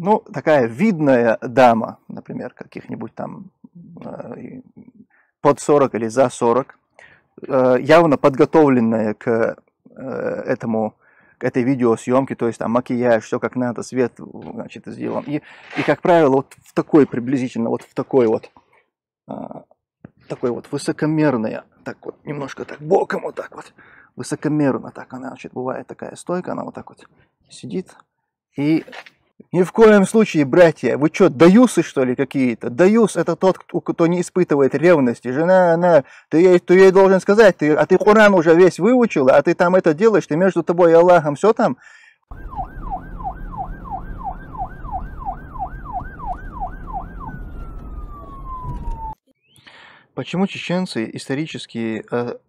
Ну, такая видная дама, например, каких-нибудь там под 40 или за 40, явно подготовленная к этой видеосъемке, то есть там макияж, все как надо, свет, значит, сделан. И как правило, вот в такой приблизительно, вот в такой вот высокомерная, так вот, немножко так боком вот так вот, высокомерно так она, значит, бывает такая стойка, она вот так вот сидит. И ни в коем случае, братья, вы что, даюсы, что ли, какие-то? Даюс — это тот, кто не испытывает ревности. Жена, она, ты ей должен сказать, а ты Коран уже весь выучила, а ты там это делаешь, ты между тобой и Аллахом все там. Почему чеченцы исторически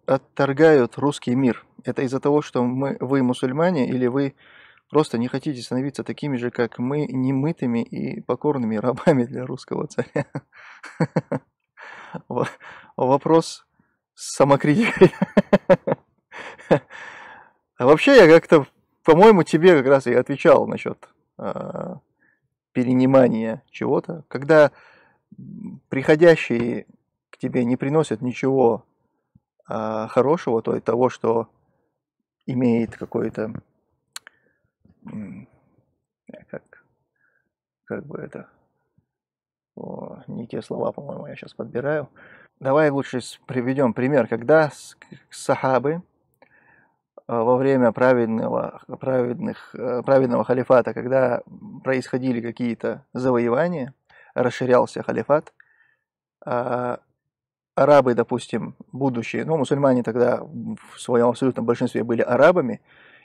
отторгают русский мир? Это из-за того, что вы мусульмане, или вы просто не хотите становиться такими же, как мы, немытыми и покорными рабами для русского царя? Вопрос самокритики. Вообще, я как-то, по-моему, тебе как раз и отвечал насчет перенимания чего-то. Когда приходящие к тебе не приносят ничего хорошего, то есть того, что имеет какое-то... не те слова, по-моему, я сейчас подбираю. Давай лучше приведем пример, когда сахабы во время праведного халифата, когда происходили какие-то завоевания, расширялся халифат, арабы, допустим, будущие, ну, мусульмане тогда в своем абсолютном большинстве были арабами,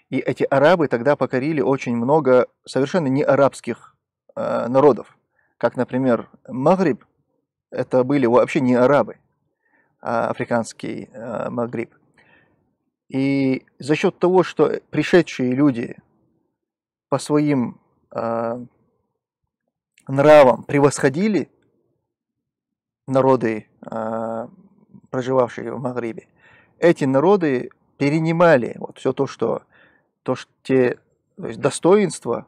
и эти арабы тогда покорили очень много совершенно не арабских народов, как, например, Магриб, это были вообще не арабы, а африканский Магриб. И за счет того, что пришедшие люди по своим нравам превосходили народы, проживавшие в Магрибе, эти народы перенимали вот все то, что... То есть достоинства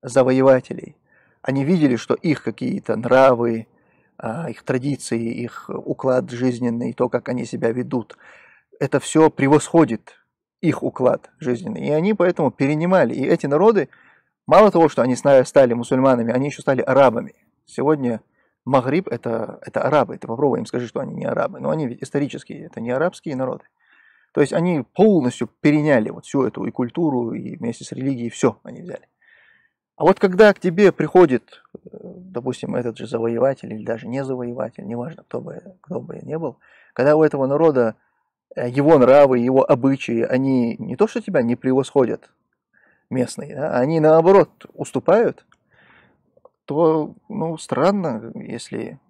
завоевателей, они видели, что их какие-то нравы, их традиции, их уклад жизненный, то, как они себя ведут, это все превосходит их уклад жизненный. И они поэтому перенимали. И эти народы, мало того, что они стали мусульманами, они еще стали арабами. Сегодня Магриб – это арабы. Ты попробуй им скажи, что они не арабы. Но они ведь исторические, это не арабские народы. То есть они полностью переняли вот всю эту и культуру, и вместе с религией все они взяли. А вот когда к тебе приходит, допустим, этот же завоеватель или даже не завоеватель, неважно, кто бы ни был, когда у этого народа его нравы, его обычаи, они не то что тебя не превосходят местные, да, они наоборот уступают, то, ну, странно, если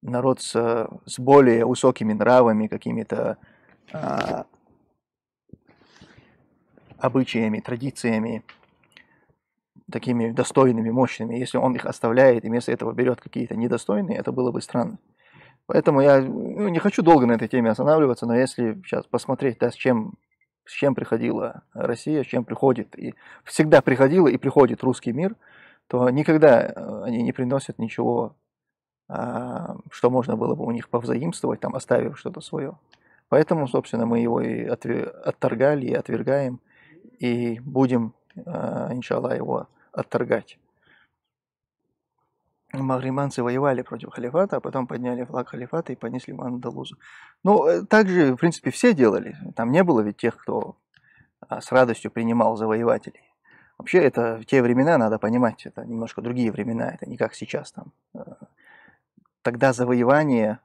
народ с более высокими нравами, какими-то обычаями, традициями, такими достойными, мощными, если он их оставляет и вместо этого берет какие-то недостойные, это было бы странно. Поэтому я не хочу долго на этой теме останавливаться, но если сейчас посмотреть, да, с чем приходила Россия, с чем приходит, и всегда приходила и приходит русский мир, то никогда они не приносят ничего, что можно было бы у них повзаимствовать, там, оставив что-то свое. Поэтому, собственно, мы его и отторгали, и отвергаем, и будем, иншаллах, его отторгать. Магриманцы воевали против халифата, а потом подняли флаг халифата и понесли в Андалузу. Ну, так же, в принципе, все делали. Там не было ведь тех, кто с радостью принимал завоевателей. Вообще, это в те времена, надо понимать, это немножко другие времена, это не как сейчас там. Тогда завоевание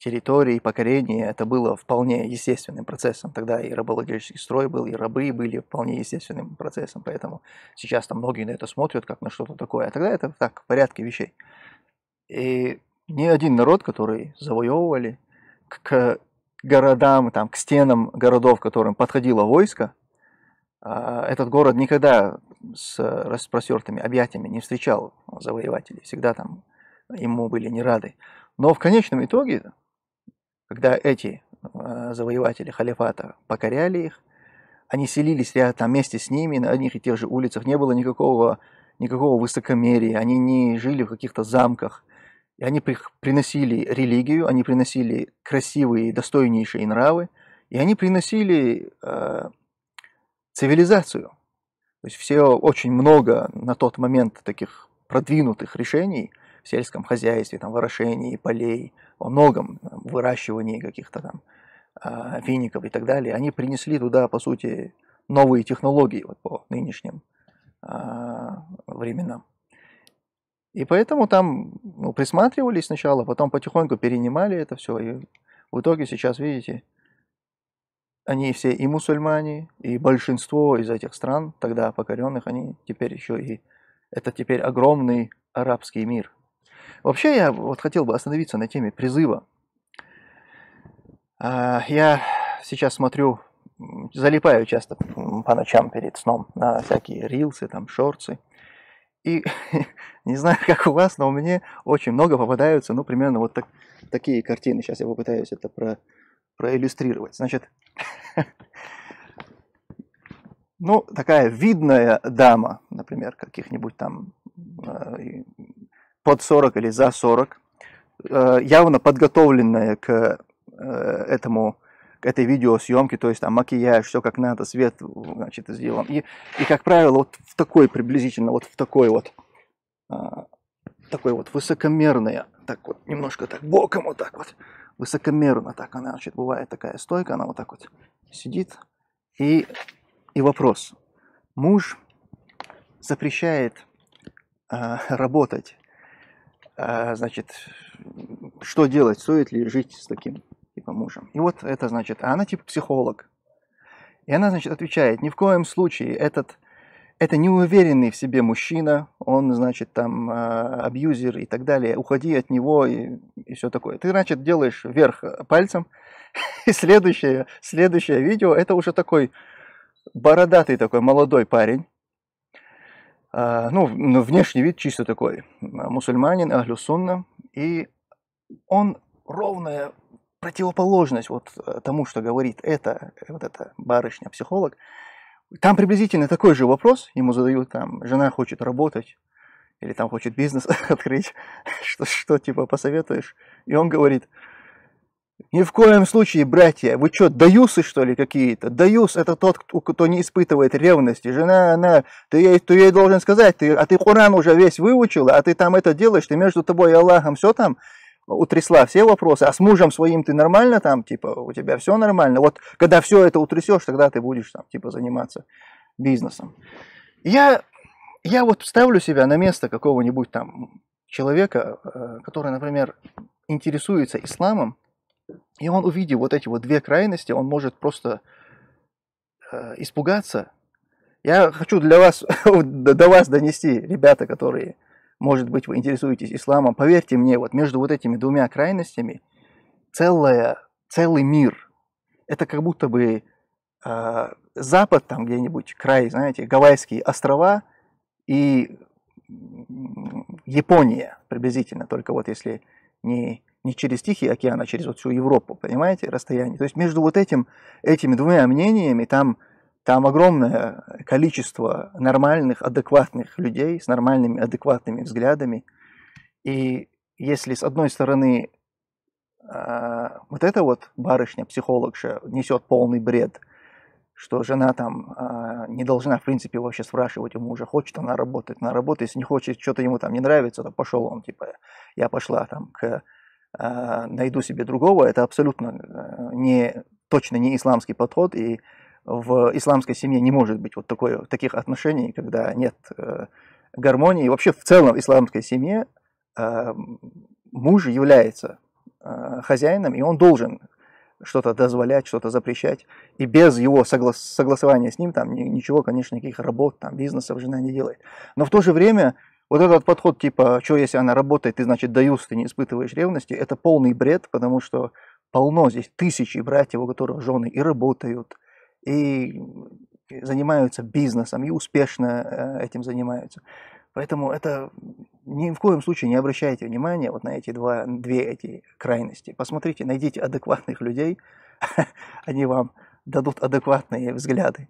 территории, покорения, это было вполне естественным процессом. Тогда и рабовладельческий строй был, и рабы были вполне естественным процессом, поэтому сейчас там многие на это смотрят, как на что-то такое. А тогда это так, в порядке вещей. И ни один народ, который завоевывали, к городам, там, к стенам городов, к которым подходило войско, этот город никогда с распростертыми объятиями не встречал завоевателей. Всегда там ему были не рады. Но в конечном итоге, когда эти завоеватели халифата покоряли их, они селились рядом вместе с ними, на одних и тех же улицах, не было никакого никакого высокомерия, они не жили в каких-то замках. И они приносили религию, они приносили красивые, достойнейшие нравы, и они приносили цивилизацию. То есть все, очень много на тот момент таких продвинутых решений в сельском хозяйстве, там, в орошении полей, во многом, там, выращивании каких-то там фиников и так далее, они принесли туда, по сути, новые технологии вот, по нынешним временам. И поэтому там присматривались сначала, потом потихоньку перенимали это все. И в итоге сейчас, видите, они все и мусульмане, и большинство из этих стран, тогда покоренных, они теперь еще и... Это теперь огромный арабский мир. Вообще, я вот хотел бы остановиться на теме призыва. Я сейчас смотрю, залипаю часто по ночам перед сном на всякие рилсы, там, шорты. И не знаю, как у вас, но у меня очень много попадаются, ну, примерно вот такие картины. Сейчас я попытаюсь это проиллюстрировать. Значит, ну, такая видная дама, например, каких-нибудь там под 40 или за 40, явно подготовленная к этой видеосъемке, то есть там макияж, все как надо, свет, значит, сделан. И как правило, вот в такой приблизительно, вот в такой вот высокомерная, так вот, немножко так боком вот так вот, высокомерно так она, значит, бывает такая стойка, она вот так вот сидит. И вопрос. Муж запрещает работать. Значит, что делать? Стоит ли жить с таким типа мужем? И вот это значит, а она типа психолог. И она, значит, отвечает, ни в коем случае, это неуверенный в себе мужчина, он, значит, там абьюзер и так далее, уходи от него и все такое. Ты, значит, делаешь вверх пальцем, и следующее видео, это уже такой бородатый такой молодой парень, ну, внешний вид чисто такой, мусульманин, ахлюсунна, и он ровная противоположность вот тому, что говорит эта барышня-психолог. Там приблизительно такой же вопрос, ему задают, там, жена хочет работать, или там хочет бизнес открыть, что типа посоветуешь, и он говорит: ни в коем случае, братья, вы что, даюсы, что ли, какие-то? Даюс — это тот, кто не испытывает ревности. Жена, она, ты ей должен сказать, ты Коран уже весь выучила, а ты там это делаешь, ты между тобой и Аллахом все там утрясла, все вопросы, а с мужем своим ты нормально там, типа, у тебя все нормально. Вот когда все это утрясешь, тогда ты будешь там, типа, заниматься бизнесом. Я вот ставлю себя на место какого-нибудь там человека, который, например, интересуется исламом, и он, увидев вот эти вот две крайности, он может просто испугаться. Я хочу до вас донести, ребята, которые, может быть, вы интересуетесь исламом, поверьте мне, вот между вот этими двумя крайностями целый мир. Это как будто бы Запад, там где-нибудь край, знаете, Гавайские острова и Япония приблизительно, только вот если не через Тихий океан, а через вот всю Европу, понимаете, расстояние. То есть между вот этими двумя мнениями там огромное количество нормальных, адекватных людей с нормальными, адекватными взглядами. И если с одной стороны вот эта вот барышня-психологша несет полный бред, что жена там не должна, в принципе, вообще спрашивать у мужа, хочет она работать, на работу, если не хочет, что-то ему там не нравится, то пошел он, типа, я пошла там найду себе другого, это абсолютно точно не исламский подход, и в исламской семье не может быть вот таких отношений, когда нет гармонии. И вообще в целом в исламской семье муж является хозяином, и он должен что-то дозволять, что-то запрещать, и без его согласования с ним там ничего, конечно, никаких работ, там, бизнесов жена не делает. Но в то же время вот этот подход типа, что если она работает, ты, значит, даюс, ты не испытываешь ревности, это полный бред, потому что полно здесь тысячи братьев, у которых жены и работают, и занимаются бизнесом, и успешно этим занимаются. Поэтому это ни в коем случае не обращайте внимания вот на эти две крайности. Посмотрите, найдите адекватных людей, они вам дадут адекватные взгляды.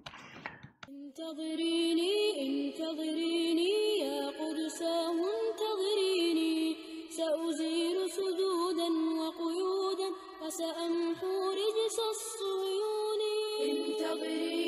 shall be.